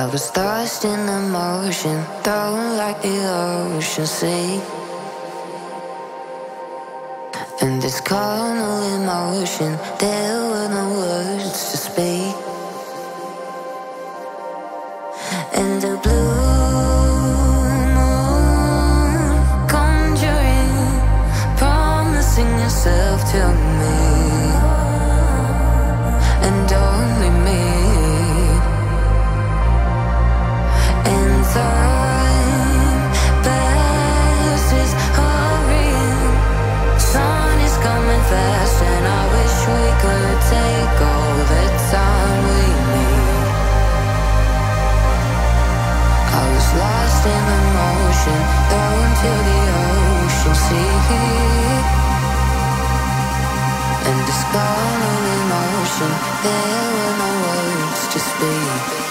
I was lost in emotion, thrown like the ocean sea. And this carnal emotion, there were no words to speak. And the blue moon conjuring, promising yourself to me, and only me. And time passes, hurrying, sun is coming fast, and I wish we could take all the time we need. I was lost in emotion, thrown to the ocean sea. And this carnal emotion, there were no words to speak.